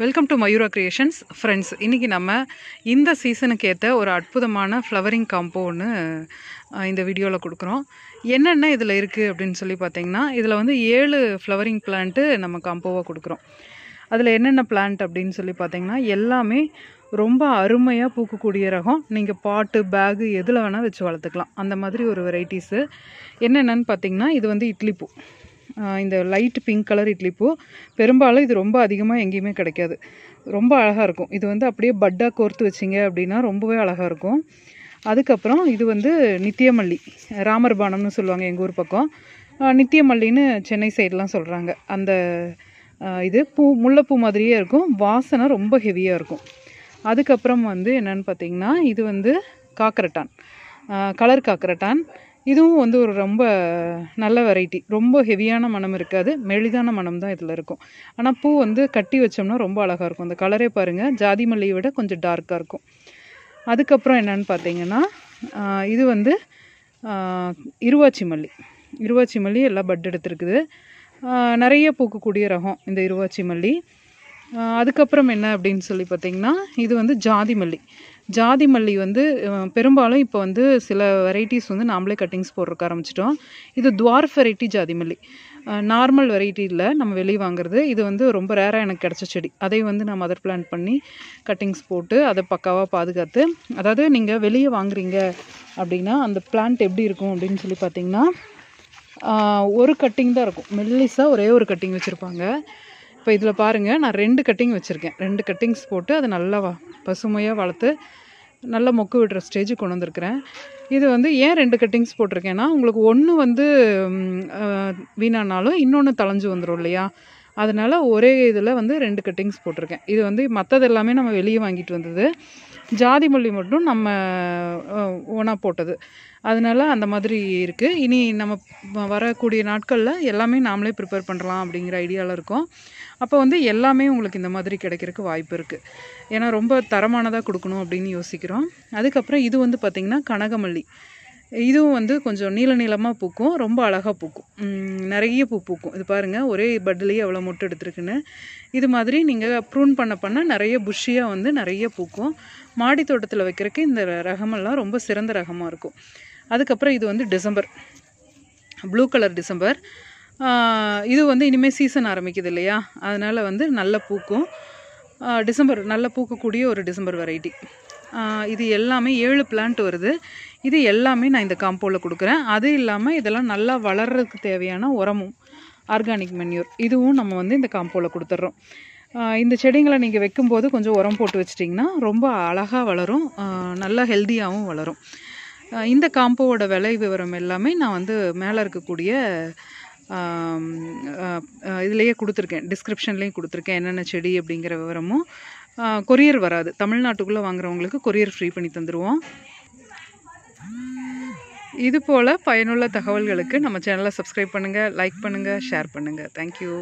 Welcome to Mayura Creations. Friends, இன்னைக்கு நம்ம இந்த சீசனுக்கு ஏத்த ஒரு அற்புதமான ஃப்ளவரிங் காம்போன்னு இந்த வீடியோல கொடுக்கிறோம். என்னென்ன இதுல இருக்கு அப்படினு சொல்லி பாத்தீங்கன்னா இதுல வந்து 7 ஃப்ளவரிங் பிளான்ட் நம்ம காம்போவா கொடுக்கிறோம். அதுல என்னென்ன பிளான்ட் அப்படினு சொல்லி பாத்தீங்கன்னா எல்லாமே ரொம்ப அருமையா பூக்கக்கூடிய ரகம். நீங்க பாட், பேக் எதுல வேணா வெச்சு வளர்த்துக்கலாம். அந்த மாதிரி ஒரு வெரைட்டிஸ். என்னென்னன்னு பாத்தீங்கன்னா இது வந்து இட்லி பூ. இந்த லைட் பிங்க் கலர் இட்லி பூ பெரும்பாலும் இது ரொம்ப அதிகமா எங்கயுமே கிடைக்காது. ரொம்ப அழகா இருக்கும். இது வந்து அப்படியே பட்டா கோர்த்து வச்சீங்க அப்படினா ரொம்பவே அழகா இருக்கும். அதுக்கு அப்புறம் இது வந்து நித்தியமல்லி, ராமர் பானம்னு சொல்வாங்க எங்க ஊர் பக்கம். நித்தியமல்லின்னு சென்னை சைடுலாம் சொல்றாங்க. அந்த இது பூ முல்லைப்பூ மாதிரியே இருக்கும். வாசனை ரொம்ப ஹெவியா இருக்கும். அதுக்கு அப்புறம் வந்து என்னன்னு பாத்தீங்கன்னா இது வந்து காக்கரட்டான், கலர் காக்கரட்டான். இதுவும் வந்து ஒரு ரொம்ப நல்ல வெரைட்டி. ரொம்ப ஹெவியான மணம் இருக்காது, மெலிதான மணம் தான் இதுல இருக்கும். ஆனா பூ வந்து கட்டி வச்சோம்னா ரொம்ப அழகா இருக்கும். அந்த கலரே பாருங்க, ஜாதி மல்லியை விட கொஞ்சம் டார்க்கா இருக்கும். அதுக்கப்புறம் என்னன்னு பாத்தீங்கன்னா இது வந்து இருவாச்சி மல்லி. இருவாச்சி மல்லி எல்லாம் பட் எடுத்துருக்குது. நிறைய பூக்கக்கூடிய ரகம் இந்த இருவாச்சி மல்லி. அதுக்கப்புறம் என்ன அப்படின்னு சொல்லி பாத்தீங்கன்னா இது வந்து ஜாதி மல்லி. ஜாதி மல்லி வந்து பெரும்பாலும் இப்போ வந்து சில வெரைட்டிஸ் வந்து நாமளே கட்டிங்ஸ் போடுறக்க ஆரம்பிச்சிட்டோம். இது துவார்ஃப் வெரைட்டி ஜாதி மல்லி. நார்மல் வெரைட்டியில் நம்ம வெளியே வாங்குறது. இது வந்து ரொம்ப ரேராக எனக்கு கிடைச்ச செடி. அதை வந்து நான் மதர் பிளான்ட் பண்ணி கட்டிங்ஸ் போட்டு அதை பக்காவாக பாதுகாத்து, அதாவது நீங்கள் வெளியே வாங்குறீங்க அப்படின்னா அந்த பிளான்ட் எப்படி இருக்கும் அப்படின்னு சொல்லி பார்த்தீங்கன்னா ஒரு கட்டிங் தான் இருக்கும். மெல்லிஸாக ஒரே ஒரு கட்டிங் வச்சுருப்பாங்க. இப்போ இதில் பாருங்கள், நான் 2 கட்டிங் வச்சுருக்கேன். 2 கட்டிங்ஸ் போட்டு அதை நல்லா பசுமையாக வளர்த்து நல்லா மொக்கு விடுற ஸ்டேஜுக்கு கொண்டு வந்திருக்கிறேன். இது வந்து ஏன் 2 கட்டிங்ஸ் போட்டிருக்கேன்னா உங்களுக்கு 1 வந்து வீணானாலும் இன்னொன்று தளைஞ்சு வந்துடும் இல்லையா? அதனால் ஒரே இதில் வந்து 2 கட்டிங்ஸ் போட்டிருக்கேன். இது வந்து மற்றது எல்லாமே நம்ம வெளியே வாங்கிட்டு வந்தது. ஜாதி மல்லி மட்டும் நம்ம ஓனாக போட்டது. அதனால அந்த மாதிரி இருக்குது. இனி நம்ம வரக்கூடிய நாட்களில் எல்லாமே நாமளே ப்ரிப்பேர் பண்ணலாம் அப்படிங்கிற ஐடியாவில் இருக்கோம். அப்போ வந்து எல்லாமே உங்களுக்கு இந்த மாதிரி கிடைக்கிறதுக்கு வாய்ப்பு இருக்குது. ஏன்னா ரொம்ப தரமானதாக கொடுக்கணும் அப்படின்னு யோசிக்கிறோம். அதுக்கப்புறம் இது வந்து பார்த்திங்கன்னா கனகமல்லி. இதுவும் வந்து கொஞ்சம் நீள நீளமாக பூக்கும். ரொம்ப அழகாக பூக்கும். நிறைய பூ பூக்கும். இது பாருங்கள், ஒரே பட்லேயே எவ்வளோ மொட்டு எடுத்துருக்குன்னு. இது மாதிரி நீங்கள் ப்ரூன் பண்ண பண்ண நிறைய புஷ்ஷியாக வந்து நிறைய பூக்கும். மாடி தோட்டத்தில் வைக்கிறதுக்கு இந்த ரகமெல்லாம் ரொம்ப சிறந்த ரகமாக இருக்கும். அதுக்கப்புறம் இது வந்து டிசம்பர், ப்ளூ கலர் டிசம்பர். இது வந்து இனிமேல் சீசன் ஆரம்பிக்குது இல்லையா? அதனால் வந்து நல்ல பூக்கும். டிசம்பர் நல்ல பூக்கக்கூடிய ஒரு டிசம்பர் வெரைட்டி. இது எல்லாமே 7 பிளான்ட் வருது. இது எல்லாமே நான் இந்த காம்போவில் கொடுக்குறேன். அது இல்லாமல் இதெல்லாம் நல்லா வளர்கிறதுக்கு தேவையான உரமும் ஆர்கானிக் மென்யூர் இதுவும் நம்ம வந்து இந்த காம்போவில் கொடுத்துட்றோம். இந்த செடிங்களை நீங்கள் வைக்கும்போது கொஞ்சம் உரம் போட்டு வச்சிட்டிங்கன்னா ரொம்ப அழகாக வளரும். நல்லா ஹெல்த்தியாகவும் வளரும். இந்த காம்போவோட விலை விவரம் எல்லாமே நான் வந்து மேலே இருக்கக்கூடிய இதுலேயே கொடுத்துருக்கேன். டிஸ்கிரிப்ஷன்லேயும் கொடுத்துருக்கேன் என்னென்ன செடி அப்படிங்கிற விவரமும். கொரியர் வராது. தமிழ்நாட்டுக்குள்ளே வாங்குறவங்களுக்கு கொரியர் ஃப்ரீ பண்ணி தந்துடுவோம். இது போல் பயனுள்ள தகவல்களுக்கு நம்ம சேனலை சப்ஸ்கிரைப் பண்ணுங்கள், லைக் பண்ணுங்கள், ஷேர் பண்ணுங்கள். தேங்க்யூ.